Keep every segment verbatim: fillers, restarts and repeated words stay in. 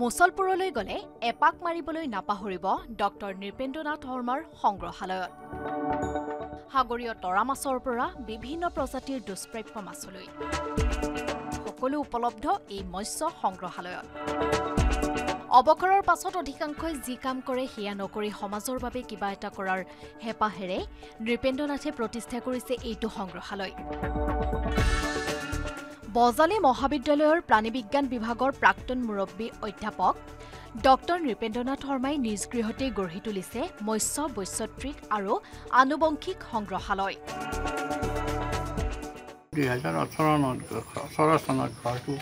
মুছলপুৰলৈ গলে এপাক মাৰিবলৈ নাপাহৰিব ড০ নৃপেন্দ্ৰ নাথ শৰ্মাৰ সংগ্ৰহালয়ত। সাগৰীয় তৰা মাছৰ পৰা বিভিন্ন প্ৰজাতিৰ দুষ্প্ৰাপ্য মাছলৈ সকলো উপলব্ধ এই মৎস্য সংগ্ৰহালয়ত। অবকৰৰ পাছত অধিকাংশই যি কাম কৰে হিয়া নকৰি সমাজৰ বাবে কিবা এটা কৰাৰ হেপাহেৰে নৃপেন্দ্ৰ নাথে প্ৰতিষ্ঠা কৰিছে এইটো সংগ্ৰহালয়। বজালী মহাবিদ্যালয়ৰ প্ৰাণীবিজ্ঞান বিভাগৰ প্ৰাক্তন মুৰব্বী অধ্যাপক ড০ নৃপেন্দ্ৰ নাথ শৰ্মাই নিজ গৃহতে গঢ়ি তুলিছে মৎস্য বৈচিত্ৰিক আৰু আনুবংশিক সংগ্ৰহালয়। দুই হাজাৰ ওঠৰ চনত ঘৰটো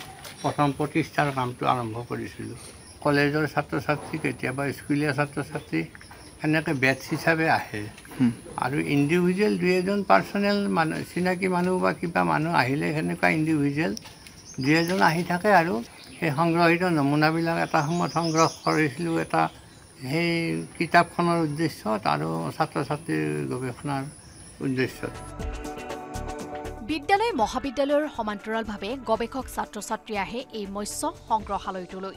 প্ৰথম প্ৰতিষ্ঠাৰ কামটো আৰম্ভ কৰিছিলোঁ। কলেজৰ ছাত্ৰ ছাত্ৰী, কেতিয়াবা স্কুলীয়া ছাত্ৰ ছাত্ৰী এনেকৈ বেটছ হিচাপে আহে, আৰু ইণ্ডিভিজুৱেল দুই এজন পাৰ্চনেল মানুহ, চিনাকি মানুহ বা কিবা মানুহ আহিলে সেনেকুৱা ইণ্ডিভিজুৱেল দুই এজন আহি থাকে। আৰু সেই সংগ্ৰহিত নমুনাবিলাক এটা সময়ত সংগ্ৰহ কৰিছিলোঁ এটা সেই কিতাপখনৰ উদ্দেশ্যত আৰু ছাত্ৰ ছাত্ৰীৰ গৱেষণাৰ উদ্দেশ্যত। বিদ্যালয় মহাবিদ্যালয়ৰ সমান্তৰালভাৱে গৱেষক ছাত্ৰ ছাত্ৰী আহে এই মৎস্য সংগ্ৰহালয়টোলৈ।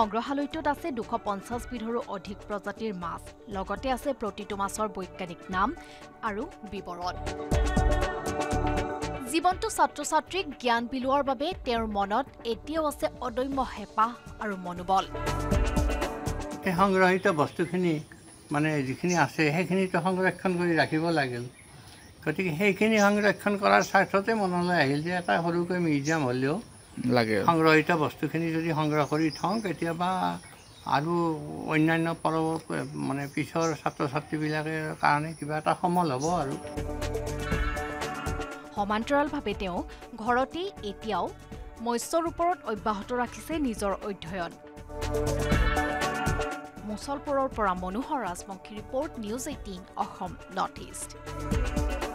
সংগ্ৰহালয়টোত আছে দুশ পঞ্চাছ বিধৰো অধিক প্ৰজাতিৰ মাছ, লগতে আছে প্ৰতিটো মাছৰ বৈজ্ঞানিক নাম আৰু বিৱৰণ। জীৱনটো ছাত্ৰ ছাত্ৰীক জ্ঞান বিলোৱাৰ বাবে তেওঁৰ মনত এতিয়াও আছে অদম্য হেঁপাহ আৰু মনোবল। এই সংগ্ৰহিত বস্তুখিনি মানে যিখিনি আছে সেইখিনিতো সংৰক্ষণ কৰি ৰাখিব লাগিল, গতিকে সেইখিনি সংৰক্ষণ কৰাৰ স্বাৰ্থতে মনলৈ আহিল যে এটা সৰুকৈ মিউজিয়াম হ'লেও লাগে। সংগ্ৰহিত বস্তুখিনি যদি সংগ্ৰহ কৰি থওঁ, কেতিয়াবা আৰু অন্যান্য পৰৱৰ্তী মানে পিছৰ ছাত্ৰ ছাত্ৰীবিলাকৰ কাৰণে কিবা এটা সমল হ'ব। আৰু সমান্তৰালভাৱে তেওঁ ঘৰতে এতিয়াও মৎস্যৰ ওপৰত অব্যাহত ৰাখিছে নিজৰ অধ্যয়ন। মুছলপুৰৰ পৰা Manohar Rajbongshi report, news eighteen, Assam north east.